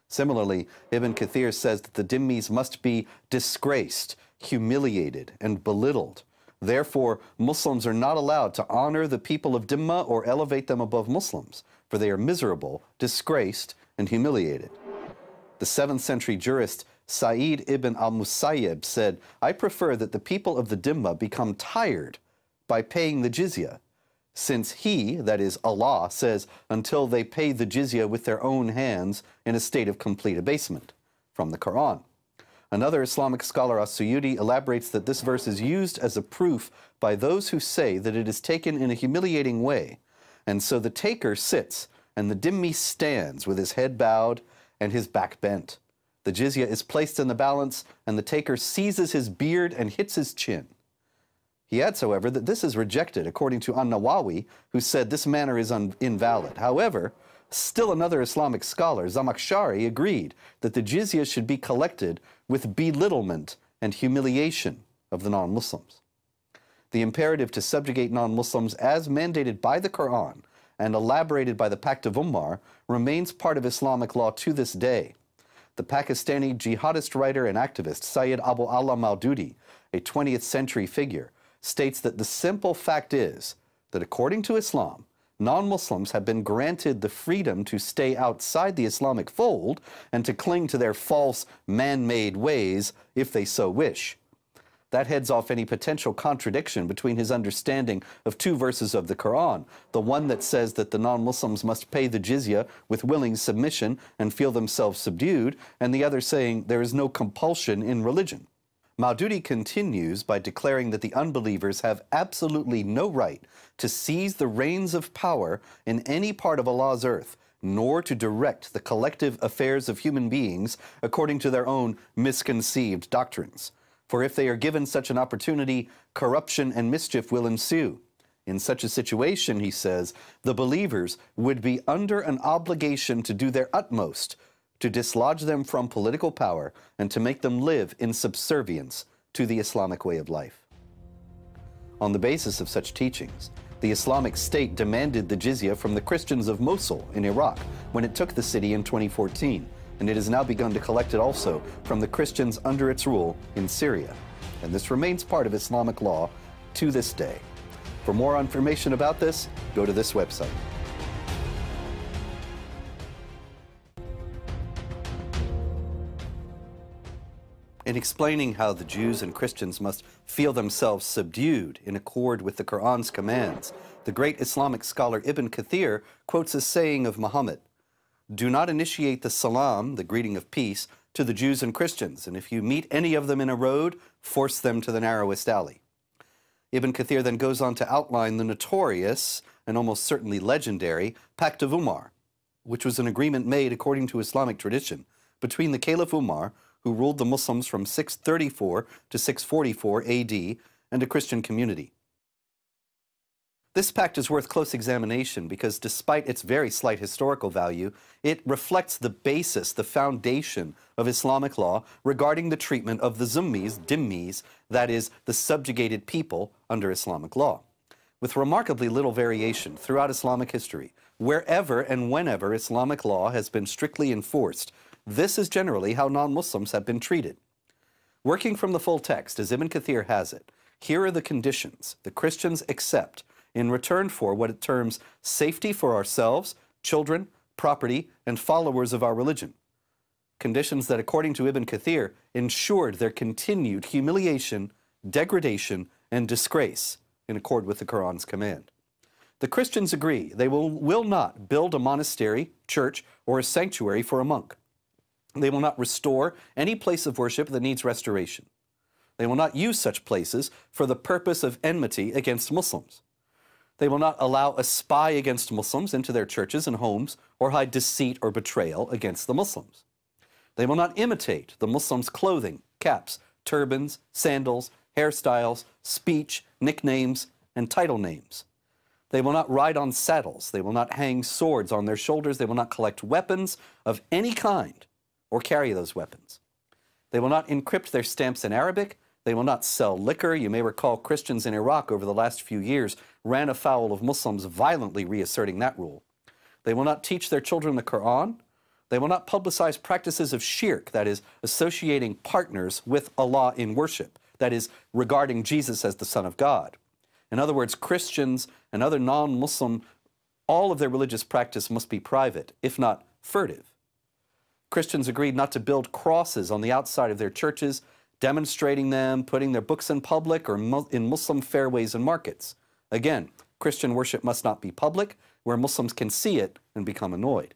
Similarly, Ibn Kathir says that the Dhimmis must be disgraced, humiliated, and belittled. Therefore, Muslims are not allowed to honor the people of Dhimma or elevate them above Muslims, for they are miserable, disgraced, and humiliated. The 7th century jurist Sa'id ibn al-Musayyib said, "I prefer that the people of the Dhimma become tired by paying the jizya, since he, that is Allah, says, until they pay the jizya with their own hands in a state of complete abasement," from the Quran. Another Islamic scholar, As-Suyuti, elaborates that this verse is used as a proof by those who say that it is taken in a humiliating way, and so the taker sits, and the Dhimmi stands with his head bowed and his back bent. The jizya is placed in the balance, and the taker seizes his beard and hits his chin. He adds, however, that this is rejected according to An-Nawawi, who said this manner is invalid. However, still another Islamic scholar, Zamakhshari, agreed that the jizya should be collected with belittlement and humiliation of the non-Muslims. The imperative to subjugate non-Muslims, as mandated by the Quran and elaborated by the Pact of Ummar, remains part of Islamic law to this day. The Pakistani jihadist writer and activist Sayyid Abul Ala Mawdudi, a 20th century figure, states that the simple fact is that according to Islam, non-Muslims have been granted the freedom to stay outside the Islamic fold and to cling to their false, man-made ways if they so wish. That heads off any potential contradiction between his understanding of two verses of the Quran, the one that says that the non-Muslims must pay the jizya with willing submission and feel themselves subdued, and the other saying there is no compulsion in religion. Mawdudi continues by declaring that the unbelievers have absolutely no right to seize the reins of power in any part of Allah's earth, nor to direct the collective affairs of human beings according to their own misconceived doctrines. For if they are given such an opportunity, corruption and mischief will ensue. In such a situation, he says, the believers would be under an obligation to do their utmost to dislodge them from political power and to make them live in subservience to the Islamic way of life. On the basis of such teachings, the Islamic State demanded the jizya from the Christians of Mosul in Iraq when it took the city in 2014, and it has now begun to collect it also from the Christians under its rule in Syria. And this remains part of Islamic law to this day. For more information about this, go to this website. In explaining how the Jews and Christians must feel themselves subdued in accord with the Quran's commands, the great Islamic scholar Ibn Kathir quotes a saying of Muhammad, "Do not initiate the salam, the greeting of peace, to the Jews and Christians, and if you meet any of them in a road, force them to the narrowest alley." Ibn Kathir then goes on to outline the notorious, and almost certainly legendary, Pact of Ummar, which was an agreement made according to Islamic tradition between the Caliph Umar, who ruled the Muslims from 634 to 644 AD, and a Christian community. This pact is worth close examination because, despite its very slight historical value, it reflects the basis, the foundation of Islamic law regarding the treatment of the Zimmis, Dhimmis, that is, the subjugated people under Islamic law. With remarkably little variation throughout Islamic history, wherever and whenever Islamic law has been strictly enforced, this is generally how non-Muslims have been treated. Working from the full text, as Ibn Kathir has it, here are the conditions the Christians accept in return for what it terms safety for ourselves, children, property, and followers of our religion. Conditions that, according to Ibn Kathir, ensured their continued humiliation, degradation, and disgrace in accord with the Quran's command. The Christians agree they will not build a monastery, church, or a sanctuary for a monk. They will not restore any place of worship that needs restoration. They will not use such places for the purpose of enmity against Muslims. They will not allow a spy against Muslims into their churches and homes or hide deceit or betrayal against the Muslims. They will not imitate the Muslims' clothing, caps, turbans, sandals, hairstyles, speech, nicknames, and title names. They will not ride on saddles. They will not hang swords on their shoulders. They will not collect weapons of any kind or carry those weapons. They will not encrypt their stamps in Arabic. They will not sell liquor. You may recall Christians in Iraq over the last few years ran afoul of Muslims violently reasserting that rule. They will not teach their children the Quran. They will not publicize practices of shirk, that is, associating partners with Allah in worship, that is, regarding Jesus as the Son of God. In other words, Christians and other non-Muslim, all of their religious practice must be private, if not furtive. Christians agreed not to build crosses on the outside of their churches, demonstrating them, putting their books in public or in Muslim fairways and markets. Again, Christian worship must not be public, where Muslims can see it and become annoyed.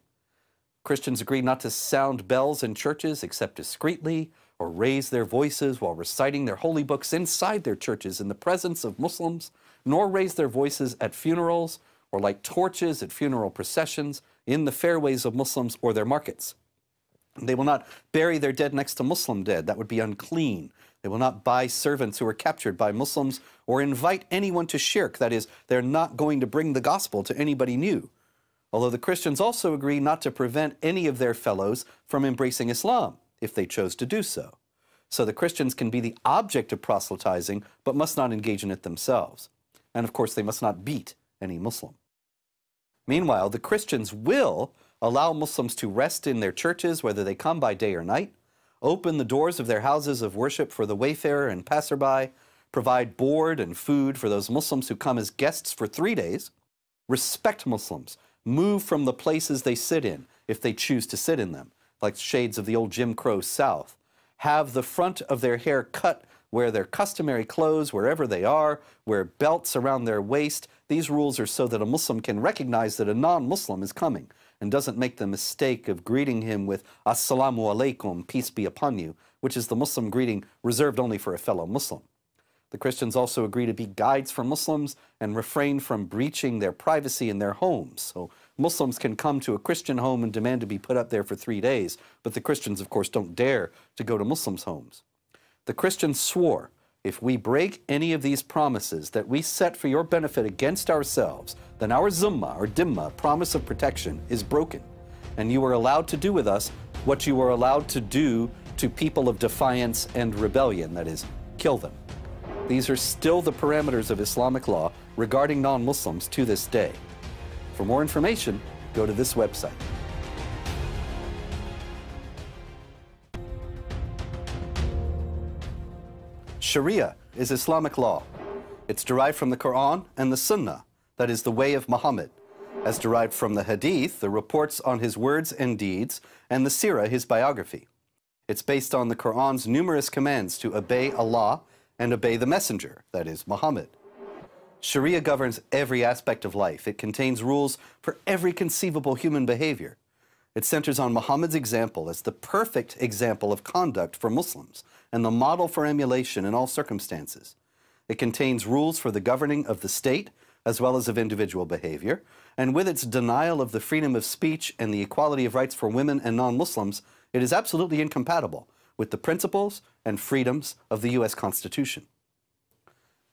Christians agreed not to sound bells in churches except discreetly, or raise their voices while reciting their holy books inside their churches in the presence of Muslims, nor raise their voices at funerals or light torches at funeral processions in the fairways of Muslims or their markets. They will not bury their dead next to Muslim dead. That would be unclean. They will not buy servants who are captured by Muslims or invite anyone to shirk. That is, they're not going to bring the gospel to anybody new. Although the Christians also agree not to prevent any of their fellows from embracing Islam if they chose to do so. So the Christians can be the object of proselytizing, but must not engage in it themselves. And of course, they must not beat any Muslim. Meanwhile, the Christians will allow Muslims to rest in their churches, whether they come by day or night, open the doors of their houses of worship for the wayfarer and passerby, provide board and food for those Muslims who come as guests for 3 days, respect Muslims, move from the places they sit in, if they choose to sit in them, like shades of the old Jim Crow South, have the front of their hair cut, wear their customary clothes wherever they are, wear belts around their waist. These rules are so that a Muslim can recognize that a non-Muslim is coming, and doesn't make the mistake of greeting him with Assalamu alaikum, peace be upon you, which is the Muslim greeting reserved only for a fellow Muslim. The Christians also agree to be guides for Muslims and refrain from breaching their privacy in their homes. So Muslims can come to a Christian home and demand to be put up there for 3 days, but the Christians, of course, don't dare to go to Muslims' homes. The Christians swore, if we break any of these promises that we set for your benefit against ourselves, then our zumma or dimma, promise of protection, is broken, and you are allowed to do with us what you were allowed to do to people of defiance and rebellion, that is, kill them. These are still the parameters of Islamic law regarding non-Muslims to this day. For more information, go to this website. Sharia is Islamic law. It's derived from the Quran and the sunnah, that is the way of Muhammad, as derived from the hadith, the reports on his words and deeds, and the seerah, his biography. It's based on the Quran's numerous commands to obey Allah and obey the messenger, that is Muhammad. Sharia governs every aspect of life. It contains rules for every conceivable human behavior. It centers on Muhammad's example as the perfect example of conduct for Muslims and the model for emulation in all circumstances. It contains rules for the governing of the state as well as of individual behavior, and with its denial of the freedom of speech and the equality of rights for women and non-Muslims, it is absolutely incompatible with the principles and freedoms of the U.S. Constitution.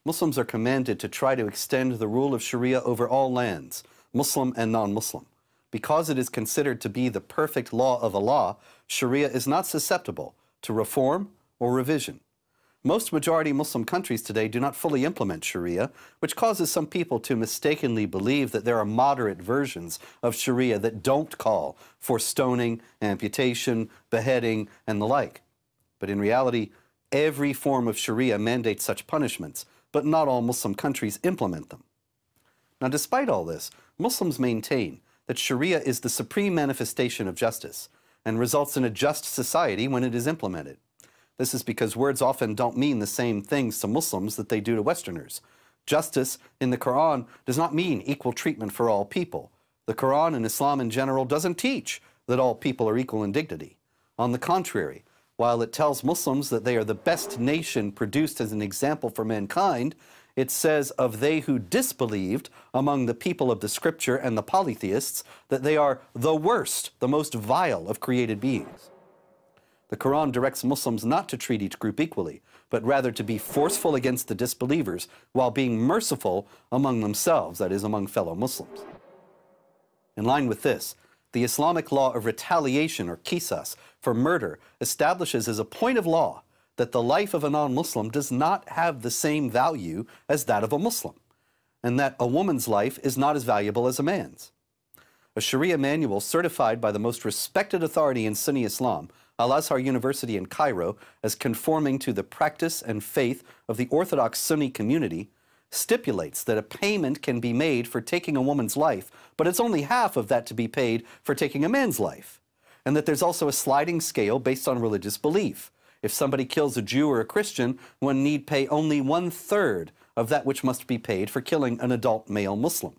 Muslims are commanded to try to extend the rule of Sharia over all lands, Muslim and non-Muslim. Because it is considered to be the perfect law of Allah, Sharia is not susceptible to reform or revision. Most majority Muslim countries today do not fully implement Sharia, which causes some people to mistakenly believe that there are moderate versions of Sharia that don't call for stoning, amputation, beheading, and the like. But in reality, every form of Sharia mandates such punishments, but not all Muslim countries implement them. Now, despite all this, Muslims maintain that Sharia is the supreme manifestation of justice and results in a just society when it is implemented. This is because words often don't mean the same things to Muslims that they do to Westerners. Justice in the Quran does not mean equal treatment for all people. The Quran and Islam in general doesn't teach that all people are equal in dignity. On the contrary, while it tells Muslims that they are the best nation produced as an example for mankind, it says of they who disbelieved among the people of the scripture and the polytheists that they are the worst, the most vile of created beings. The Quran directs Muslims not to treat each group equally, but rather to be forceful against the disbelievers while being merciful among themselves, that is, among fellow Muslims. In line with this, the Islamic law of retaliation, or qisas, for murder establishes as a point of law that the life of a non-Muslim does not have the same value as that of a Muslim, and that a woman's life is not as valuable as a man's. A Sharia manual certified by the most respected authority in Sunni Islam, Al-Azhar University in Cairo, as conforming to the practice and faith of the Orthodox Sunni community, stipulates that a payment can be made for taking a woman's life, but it's only half of that to be paid for taking a man's life, and that there's also a sliding scale based on religious belief. If somebody kills a Jew or a Christian, one need pay only 1/3 of that which must be paid for killing an adult male Muslim.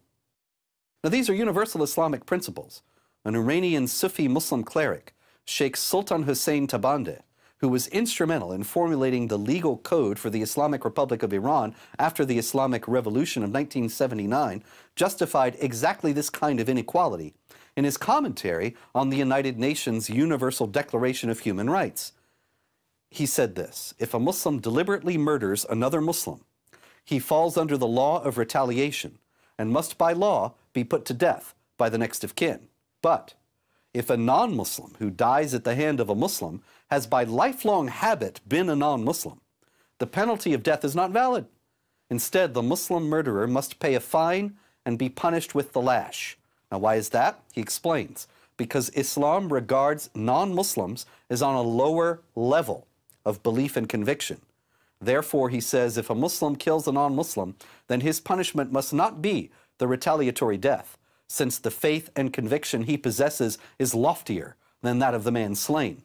Now, these are universal Islamic principles. An Iranian Sufi Muslim cleric, Sheikh Sultan Hussein Tabandeh, who was instrumental in formulating the legal code for the Islamic Republic of Iran after the Islamic Revolution of 1979, justified exactly this kind of inequality in his commentary on the United Nations Universal Declaration of Human Rights. He said this: if a Muslim deliberately murders another Muslim, he falls under the law of retaliation and must by law be put to death by the next of kin. But if a non-Muslim who dies at the hand of a Muslim has by lifelong habit been a non-Muslim, the penalty of death is not valid. Instead, the Muslim murderer must pay a fine and be punished with the lash. Now, why is that? He explains, because Islam regards non-Muslims as on a lower level of belief and conviction. Therefore, he says, if a Muslim kills a non-Muslim, then his punishment must not be the retaliatory death, since the faith and conviction he possesses is loftier than that of the man slain.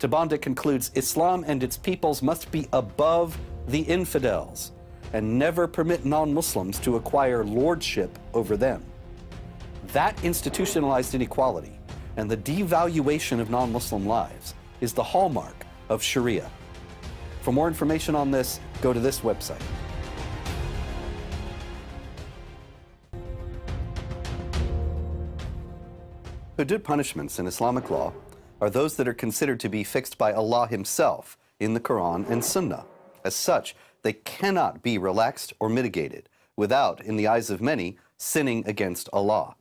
Tabandeh concludes, Islam and its peoples must be above the infidels and never permit non-Muslims to acquire lordship over them. That institutionalized inequality and the devaluation of non-Muslim lives is the hallmark of Sharia. For more information on this, go to this website. Hudud punishments in Islamic law are those that are considered to be fixed by Allah himself in the Quran and Sunnah. As such, they cannot be relaxed or mitigated without, in the eyes of many, sinning against Allah.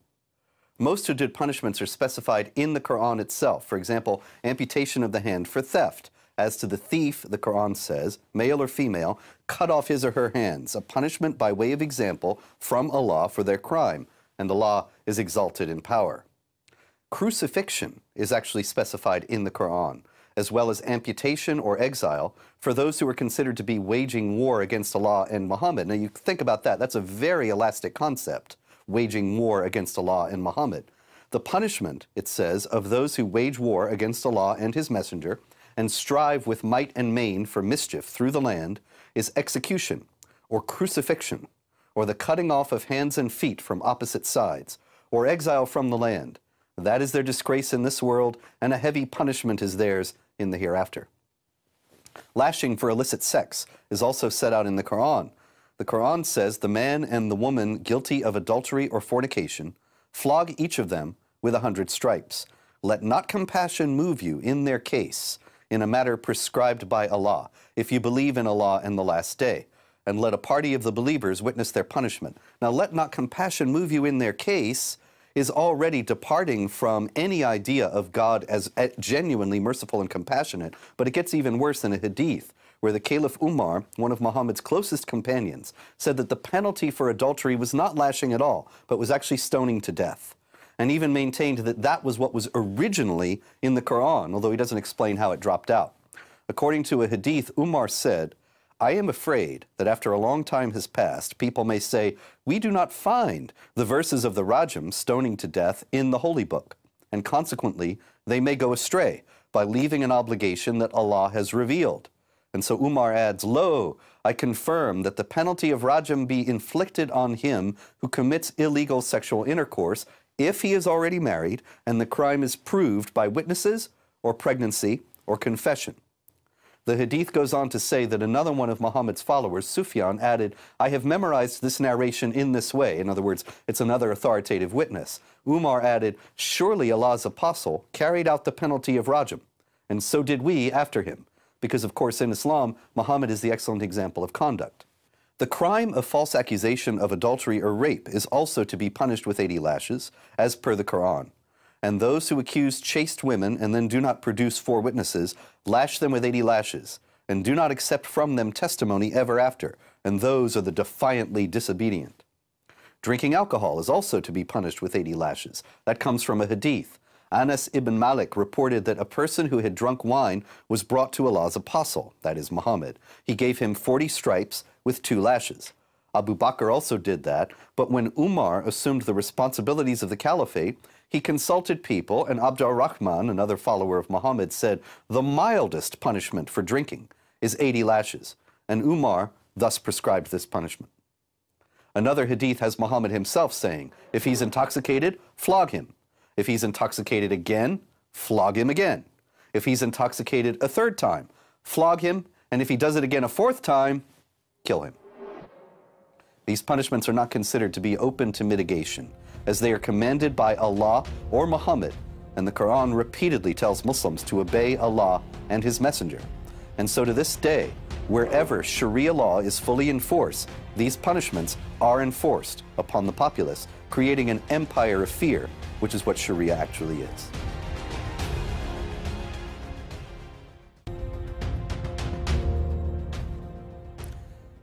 Most hudud punishments are specified in the Quran itself. For example, amputation of the hand for theft. As to the thief, the Quran says, male or female, cut off his or her hands, a punishment by way of example from Allah for their crime, and Allah is exalted in power. Crucifixion is actually specified in the Quran, as well as amputation or exile for those who are considered to be waging war against Allah and Muhammad. Now, you think about that. That's a very elastic concept, waging war against Allah and Muhammad. The punishment, it says, of those who wage war against Allah and his messenger and strive with might and main for mischief through the land is execution or crucifixion or the cutting off of hands and feet from opposite sides or exile from the land. That is their disgrace in this world, and a heavy punishment is theirs in the hereafter. Lashing for illicit sex is also set out in the Quran. The Quran says the man and the woman guilty of adultery or fornication, flog each of them with 100 stripes. Let not compassion move you in their case, in a matter prescribed by Allah, if you believe in Allah and the last day, and let a party of the believers witness their punishment. Now, let not compassion move you in their case is already departing from any idea of God as genuinely merciful and compassionate, but it gets even worse in a hadith, where the Caliph Umar, one of Muhammad's closest companions, said that the penalty for adultery was not lashing at all, but was actually stoning to death, and even maintained that that was what was originally in the Quran, although he doesn't explain how it dropped out. According to a hadith, Umar said, I am afraid that after a long time has passed, people may say, we do not find the verses of the Rajam stoning to death in the Holy Book, and consequently, they may go astray by leaving an obligation that Allah has revealed. And so Umar adds, lo, I confirm that the penalty of Rajam be inflicted on him who commits illegal sexual intercourse if he is already married and the crime is proved by witnesses or pregnancy or confession. The hadith goes on to say that another one of Muhammad's followers, Sufyan, added, I have memorized this narration in this way. In other words, it's another authoritative witness. Umar added, surely Allah's apostle carried out the penalty of Rajam, and so did we after him. Because, of course, in Islam, Muhammad is the excellent example of conduct. The crime of false accusation of adultery or rape is also to be punished with 80 lashes, as per the Quran. And those who accuse chaste women and then do not produce 4 witnesses, lash them with 80 lashes, and do not accept from them testimony ever after, and those are the defiantly disobedient. Drinking alcohol is also to be punished with 80 lashes. That comes from a hadith. Anas ibn Malik reported that a person who had drunk wine was brought to Allah's apostle, that is Muhammad. He gave him 40 stripes with 2 lashes. Abu Bakr also did that, but when Umar assumed the responsibilities of the caliphate, he consulted people, and Abdul Rahman, another follower of Muhammad, said, the mildest punishment for drinking is 80 lashes, and Umar thus prescribed this punishment. Another hadith has Muhammad himself saying, if he's intoxicated, flog him. If he's intoxicated again, flog him again. If he's intoxicated a third time, flog him, and if he does it again a fourth time, kill him. These punishments are not considered to be open to mitigation, as they are commanded by Allah or Muhammad, and the Quran repeatedly tells Muslims to obey Allah and His Messenger. And so to this day, wherever Sharia law is fully in force, these punishments are enforced upon the populace, creating an empire of fear, which is what Sharia actually is.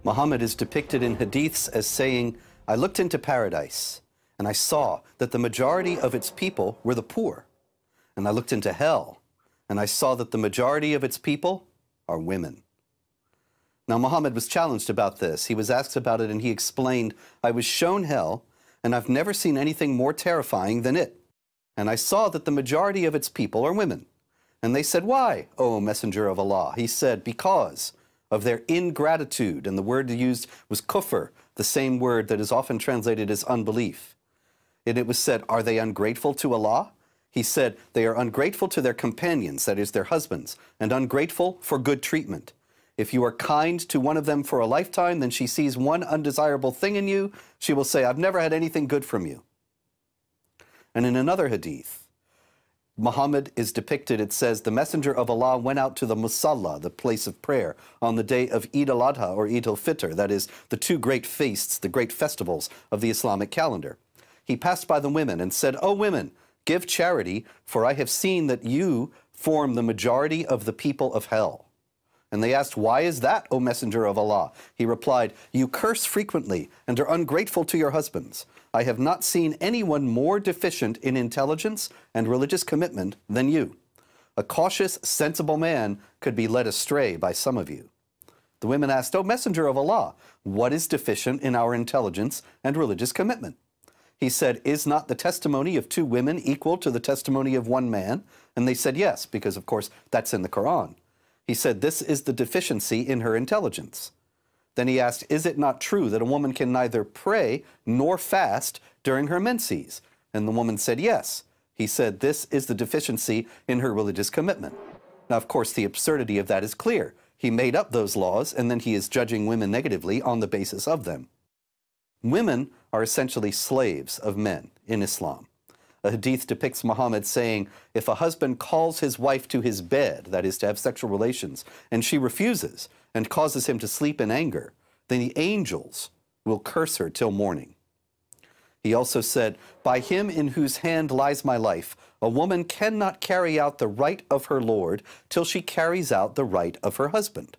Muhammad is depicted in hadiths as saying, I looked into paradise, and I saw that the majority of its people were the poor. And I looked into hell, and I saw that the majority of its people are women. Now, Muhammad was challenged about this. He was asked about it, and he explained, I was shown hell, and I've never seen anything more terrifying than it. And I saw that the majority of its people are women. And they said, why, O Messenger of Allah? He said, because of their ingratitude, and the word used was kufr, the same word that is often translated as unbelief. And it was said, are they ungrateful to Allah? He said, they are ungrateful to their companions, that is their husbands, and ungrateful for good treatment. If you are kind to one of them for a lifetime, then she sees one undesirable thing in you, she will say, I've never had anything good from you. And in another hadith, Muhammad is depicted, it says, the Messenger of Allah went out to the Musalla, the place of prayer, on the day of Eid al-Adha or Eid al-Fitr, that is, the two great feasts, the great festivals of the Islamic calendar. He passed by the women and said, O women, give charity, for I have seen that you form the majority of the people of hell. And they asked, why is that, O Messenger of Allah? He replied, you curse frequently and are ungrateful to your husbands. I have not seen anyone more deficient in intelligence and religious commitment than you. A cautious, sensible man could be led astray by some of you. The women asked, O Messenger of Allah, what is deficient in our intelligence and religious commitment? He said, is not the testimony of 2 women equal to the testimony of 1 man? And they said yes, because of course that's in the Quran. He said, this is the deficiency in her intelligence. Then he asked, is it not true that a woman can neither pray nor fast during her menses? And the woman said, yes. He said, this is the deficiency in her religious commitment. Now, of course, the absurdity of that is clear. He made up those laws, and then he is judging women negatively on the basis of them. Women are essentially slaves of men in Islam. A hadith depicts Muhammad saying, if a husband calls his wife to his bed, that is to have sexual relations, and she refuses and causes him to sleep in anger, then the angels will curse her till morning. He also said, by him in whose hand lies my life, a woman cannot carry out the right of her Lord till she carries out the right of her husband.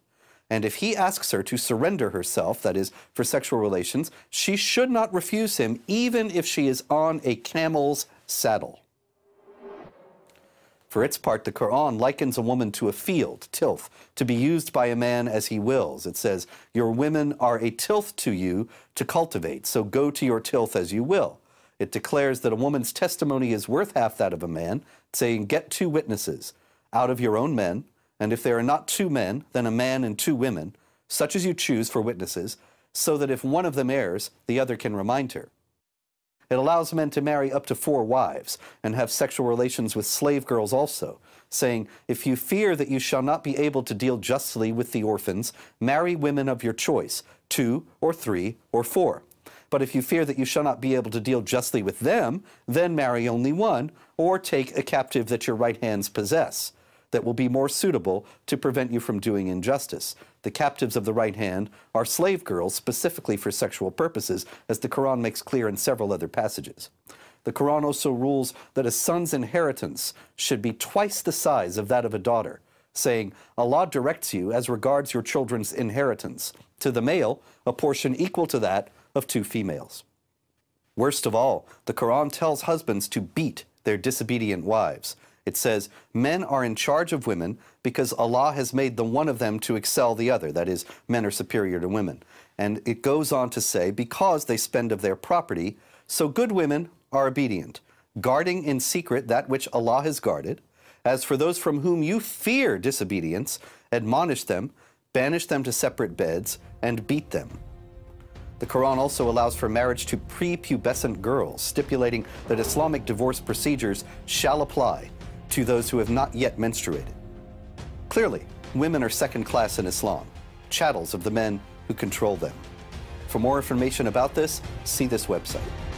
And if he asks her to surrender herself, that is, for sexual relations, she should not refuse him, even if she is on a camel's saddle. For its part, the Quran likens a woman to a field, tilth, to be used by a man as he wills. It says, your women are a tilth to you to cultivate, so go to your tilth as you will. It declares that a woman's testimony is worth half that of a man, saying, get 2 witnesses out of your own men, and if there are not 2 men, then a man and 2 women, such as you choose for witnesses, so that if one of them errs, the other can remind her. It allows men to marry up to 4 wives and have sexual relations with slave girls also, saying, if you fear that you shall not be able to deal justly with the orphans, marry women of your choice, 2 or 3 or 4. But if you fear that you shall not be able to deal justly with them, then marry only 1, or take a captive that your right hands possess, that will be more suitable to prevent you from doing injustice. The captives of the right hand are slave girls specifically for sexual purposes, as the Quran makes clear in several other passages. The Quran also rules that a son's inheritance should be twice the size of that of a daughter, saying, Allah directs you as regards your children's inheritance, to the male a portion equal to that of two females. Worst of all, the Quran tells husbands to beat their disobedient wives. It says, men are in charge of women because Allah has made the one of them to excel the other, that is, men are superior to women. And it goes on to say, because they spend of their property, so good women are obedient, guarding in secret that which Allah has guarded. As for those from whom you fear disobedience, admonish them, banish them to separate beds, and beat them. The Quran also allows for marriage to prepubescent girls, stipulating that Islamic divorce procedures shall apply to those who have not yet menstruated. Clearly, women are second class in Islam, chattels of the men who control them. For more information about this, see this website.